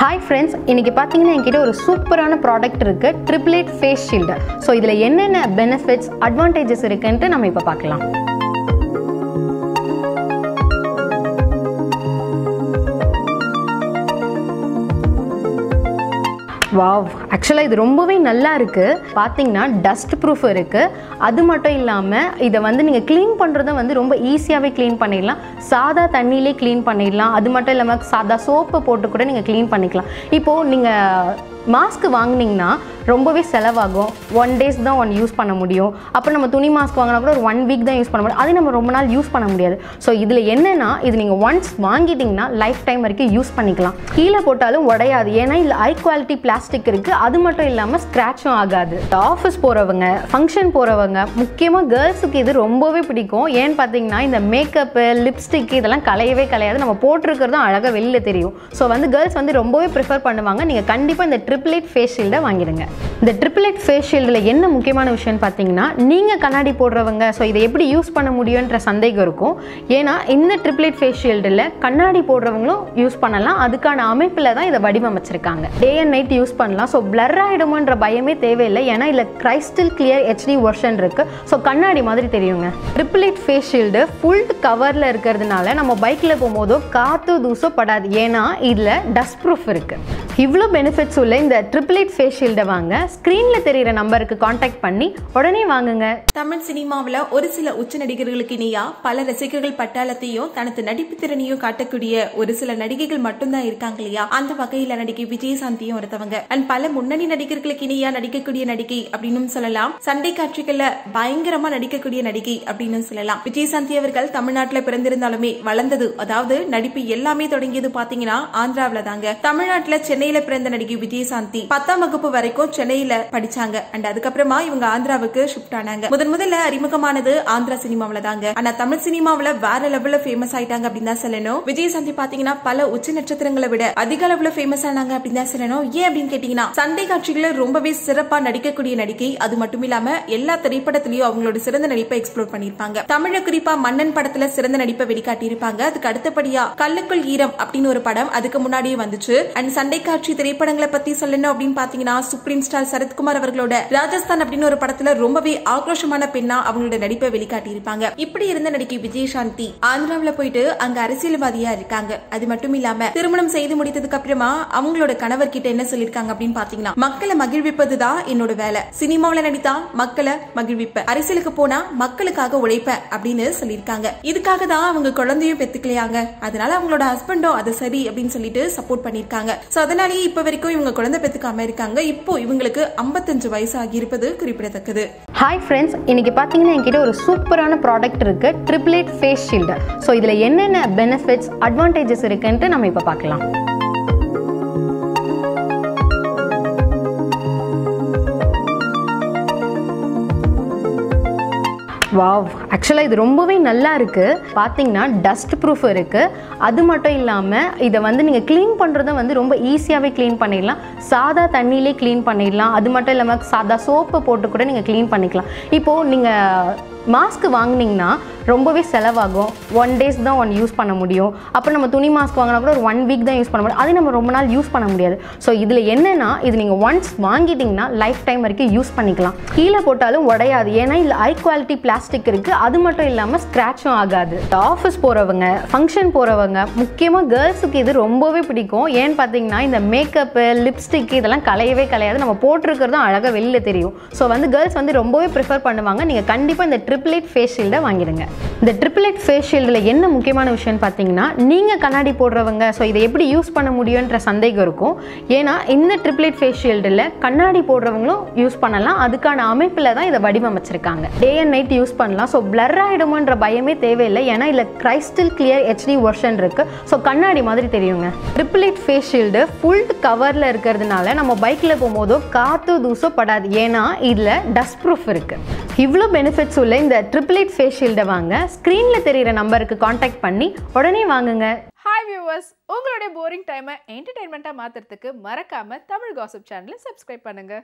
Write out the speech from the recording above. Hi friends, இன்னைக்கு பாத்தீங்கன்னா என்கிட்ட ஒரு சூப்பரான ப்ராடக்ட் இருக்கு Triple Eight face shield. So இதுல என்னென்ன பெனிஃபிட்ஸ் அட்வான்டேजेस இருக்குன்னு நாம இப்ப பார்க்கலாம். Wow, actually இது ரொம்பவே நல்லா இருக்கு. பாத்தீங்கன்னா டஸ்ட் ப்ரூஃப் இருக்கு. அது மட்டும் இல்லாம இத வந்து நீங்க க்ளீன் பண்றத வந்து ரொம்ப ஈஸியாவே க்ளீன் பண்ணிடலாம். சாதா தண்ணியிலே க்ளீன் பண்ணிடலாம். அது மட்டும் இல்லாம சாதா சோப்பு போட்டு கூட நீங்க க்ளீன் பண்ணிக்கலாம். இப்போ நீங்க மாஸ்க் வாங்குனீங்கன்னா ரொம்பவே செலவாகும். 1 days தான் ஒன் யூஸ் பண்ண முடியும். அப்போ நம்ம துணி மாஸ்க் வாங்கினா கூட ஒரு 1 week தான் யூஸ் பண்ண முடியும். அது நம்ம ரொம்ப நாள் யூஸ் பண்ண முடியாது. ஸோ இதில் என்னென்னா இது நீங்கள் ஒன்ஸ் வாங்கிட்டிங்கன்னா லைஃப் டைம் வரைக்கும் யூஸ் பண்ணிக்கலாம். கீழே போட்டாலும் உடையாது. ஏன்னா இல்லை ஹை குவாலிட்டி பிளாஸ்டிக் இருக்குது. அது மட்டும் இல்லாமல் ஸ்க்ராட்சும் ஆகாது. ஆஃபீஸ் போகிறவங்க, ஃபங்க்ஷன் போகிறவங்க, முக்கியமாக கேர்ள்ஸுக்கு இது ரொம்பவே பிடிக்கும். ஏன்னு பார்த்தீங்கன்னா இந்த மேக்கப்பு, லிப்ஸ்டிக்கு இதெல்லாம் கலையவே கலையாது. நம்ம போட்டிருக்கிறதும் அழகாக வெளியில் தெரியும். ஸோ வந்து கேர்ள்ஸ் வந்து ரொம்பவே ப்ரிஃபர் பண்ணுவாங்க. நீங்கள் கண்டிப்பாக இந்த Triple Eight face shield வாங்கிடுங்க. இந்த Triple Eight face shieldல என்ன முக்கியமான விஷயம் பார்த்தீங்கன்னா நீங்க கண்ணாடி போடுறவங்க ஸோ இதை எப்படி யூஸ் பண்ண முடியும்ன்ற சந்தேகம் இருக்கும். ஏன்னா இந்த Triple Eight face shieldல கண்ணாடி போடுறவங்களும் யூஸ் பண்ணலாம். அதுக்கான அமைப்பில் தான் இதை வடிவமைச்சிருக்காங்க. டே அண்ட் நைட் யூஸ் பண்ணலாம். ஸோ பிளர் ஆகிடுமோன்ற பயமே தேவையில்லை. ஏன்னா இல்லை கிறிஸ்டல் கிளியர் HD வெர்ஷன் இருக்கு. ஸோ கண்ணாடி மாதிரி தெரியுங்க. Triple Eight face shield full கவர்ல இருக்கிறதுனால நம்ம பைக்ல போகும்போதோ காத்து தூசோ படாது. ஏன்னா இதுல டஸ்ட் ப்ரூஃப் இருக்கு. இவ்வளோ பெனிஃபிட்ஸ் உள்ள இந்த Triple Eight ஃபேஸ் ஷீல்டை வாங்க. ஸ்க்ரீனில் தெரிகிற நம்பருக்கு காண்டாக்ட் பண்ணி உடனே வாங்குங்க. தமிழ் சினிமாவில் ஒரு சில உச்ச நடிகர்களுக்கு இணையா பல ரசிகர்கள் பட்டாளத்தையும் தனது நடிப்பு திறனையும் காட்டக்கூடிய ஒரு சில நடிகைகள் மட்டும்தான் இருக்காங்க இல்லையா? அந்த வகையில் நடிகை விஜயசாந்தியும் ஒருத்தவங்க. அண்ட் பல முன்னணி நடிகர்களுக்கு இணையா நடிக்கக்கூடிய நடிகை அப்படின்னு சொல்லலாம். சண்டை காட்சிகளில் பயங்கரமா நடிக்கக்கூடிய நடிகை அப்படின்னு சொல்லலாம். விஜயசாந்தி அவர்கள் தமிழ்நாட்டில் பிறந்திருந்தாலுமே வளர்ந்தது, அதாவது நடிப்பு எல்லாமே தொடங்கியது பாத்தீங்கன்னா ஆந்திராவில தாங்க. தமிழ்நாட்டில் சென்னையில பிறந்த நடிகை விஜயசாந்தி 10ஆம் வகுப்பு வரைக்கும் சென்னையில படிச்சாங்க. அண்ட் அதுக்கப்புறமா இவங்க ஆந்திராவுக்கு ஷிஃப்ட் ஆனாங்க. முதல்ல அறிமுகமானது ஆந்திரா சினிமாவில தாங்க. ஆனா தமிழ் சினிமாவில வேற லெவல்ல ஃபேமஸ் ஆயிட்டாங்க அப்படின்னு தான் சொல்லணும். விஜயசாந்தி பாத்தீங்கன்னா பல உச்ச நட்சத்திரங்களை விட அதிக அளவுல ஃபேமஸ் ஆனாங்க அப்படின்னு தான் சொல்லணும். ஏன் அப்படின்னு கேட்டீங்கன்னா சண்டை காட்சிகளை ரொம்பவே சிறப்பா நடிக்கக்கூடிய நடிகை. அது மட்டும் இல்லாம எல்லா திரைப்படத்திலயும் அவங்களோட சிறந்த நடிப்பை எக்ஸ்ப்ளோர் பண்ணிருப்பாங்க. தமிழ குறிப்பா மன்னன் படத்துல சிறந்த நடிப்பை வெளிக்காட்டி இருப்பாங்க. அதுக்கு அடுத்தபடியா கல்லுக்குள் ஈரம் அப்படின்னு ஒரு படம் அதுக்கு முன்னாடியே வந்துச்சு. அண்ட் சண்டை காட்சி திரைப்படங்களை பத்தி சொல்லணும் அப்படின்னு பாத்தீங்கன்னா சூப்பர் ஸ்டார் சரத்குமார் அவர்களோட ராஜஸ்தான் அப்படின்னு ஒரு படத்துல ரொம்பவே ஆக்ரோஷமான பெண்ணா அவங்களோட நடிப்பை வெளிக்காட்டி இருப்பாங்க. இப்படி இருந்த நடிகை விஜயசாந்தி ஆந்திராவில போயிட்டு அங்க அரசியல்வாதியா இருக்காங்க. அது மட்டும் இல்லாம திருமணம் செய்து முடித்ததுக்கு அப்புறமா அவங்களோட கணவர் கிட்ட என்ன சொல்லிருக்காங்க அப்படின்னு பாத்தீங்கன்னா மக்களை மகிழ்விப்பதுதான் என்னோட வேலை. சினிமாவில நடித்தா மக்களை மகிழ்விப்ப, அரசியலுக்கு போனா மக்களுக்காக உழைப்ப அப்படின்னு சொல்லியிருக்காங்க. இதுக்காக தான் அவங்க குழந்தையும் பெத்துக்கலையாங்க. அதனால அவங்களோட ஹஸ்பண்டோ அதை சரி அப்படின்னு சொல்லிட்டு சப்போர்ட் பண்ணிருக்காங்க. சோ அதனாலேயே இப்ப வரைக்கும் இவங்க குழந்தை பெத்துக்காம இருக்காங்க. இப்போ இவங்களுக்கு 55 வயசு ஆகி இருப்பது குறிப்பிடத்தக்கது. ஹாய் ஃப்ரெண்ட்ஸ், இன்னைக்கு பாத்தீங்கன்னா என்கிட்ட ஒரு சூப்பரான ப்ராடக்ட் இருக்கு Triple Eight face shield. So இதுல என்னென்ன பெனிஃபிட்ஸ் அட்வான்டேஜஸ் இருக்குன்னு நம்ம இப்ப பார்க்கலாம். வாவ், ஆக்சுவலாக இது ரொம்பவே நல்லா இருக்குது. பார்த்தீங்கன்னா டஸ்ட் ப்ரூஃப் இருக்குது. அது மட்டும் இல்லாமல் இதை வந்து நீங்கள் க்ளீன் பண்ணுறத வந்து ரொம்ப ஈஸியாகவே க்ளீன் பண்ணிடலாம். சாதா தண்ணியிலே க்ளீன் பண்ணிடலாம். அது மட்டும் இல்லாமல் சாதா சோப்பை போட்டு கூட நீங்கள் க்ளீன் பண்ணிக்கலாம். இப்போது நீங்கள் மாஸ்க் வாங்கினீங்கன்னா ரொம்பவே செலவாகும். 1 days தான் ஒன் யூஸ் பண்ண முடியும். அப்போ நம்ம துணி மாஸ்க் வாங்கினா கூட ஒரு 1 week தான் யூஸ் பண்ண முடியும். அது நம்ம ரொம்ப நாள் யூஸ் பண்ண முடியாது. ஸோ இதில் என்னென்னா இது நீங்கள் ஒன்ஸ் வாங்கிட்டிங்கன்னா லைஃப் டைம் வரைக்கும் யூஸ் பண்ணிக்கலாம். கீழே போட்டாலும் உடையாது. ஏன்னா இல்லை ஹை குவாலிட்டி பிளாஸ்டிக் இருக்குது. அது மட்டும் இல்லாமல் ஸ்க்ராட்சும் ஆகாது. ஆஃபீஸ் போகிறவங்க, ஃபங்க்ஷன் போகிறவங்க, முக்கியமாக கேர்ள்ஸுக்கு இது ரொம்பவே பிடிக்கும். ஏன்னு பார்த்தீங்கன்னா இந்த மேக்கப்பு, லிப்ஸ்டிக்கு இதெல்லாம் கலையவே கலையாது. நம்ம போட்டிருக்கிறதும் அழகாக வெளியில் தெரியும். ஸோ வந்து கேர்ள்ஸ் வந்து ரொம்பவே ப்ரிஃபர் பண்ணுவாங்க. நீங்கள் கண்டிப்பாக இந்த Triple Eight ஃபேஸ் ஷீல்டை வாங்கிடுங்க. இந்த Triple Eight ஃபேஸ் ஷீல்டில் என்ன முக்கியமான விஷயம் பார்த்தீங்கன்னா நீங்கள் கண்ணாடி போடுறவங்க ஸோ இதை எப்படி யூஸ் பண்ண முடியும்ன்ற சந்தேகம் இருக்கும். ஏன்னா இந்த Triple Eight ஃபேஸ் ஷீல்டில் கண்ணாடி போடுறவங்களும் யூஸ் பண்ணலாம். அதுக்கான அமைப்பில் தான் இதை வடிவமைச்சிருக்காங்க. டே அண்ட் நைட் யூஸ் பண்ணலாம். ஸோ பிளர் ஆகிடுமோன்ற பயமே தேவையில்லை. ஏன்னா இல்லை கிறிஸ்டல் கிளியர் HD வெர்ஷன் இருக்கு. ஸோ கண்ணாடி மாதிரி தெரியுங்க. Triple Eight face shield full கவரில் இருக்கிறதுனால நம்ம பைக்கில் போகும்போதோ காத்து தூசோ படாது. ஏன்னா இதில் டஸ்ட் ப்ரூஃப் இருக்கு. இவ்வளோ பெனிஃபிட்ஸ் உள்ள இந்த Triple Eight ஃபேஸ் ஷீல்டை வாங்க. ஸ்க்ரீன்ல தெரிகிற நம்பருக்கு காண்டாக்ட் பண்ணி உடனே வாங்குங்க. ஹாய் வியூவர்ஸ், உங்களுடைய போரிங் டைமை என்டர்டைன்மெண்ட்டாக மாற்றுறதுக்கு மறக்காம தமிழ் காசிப் சேனலை சப்ஸ்கிரைப் பண்ணுங்க.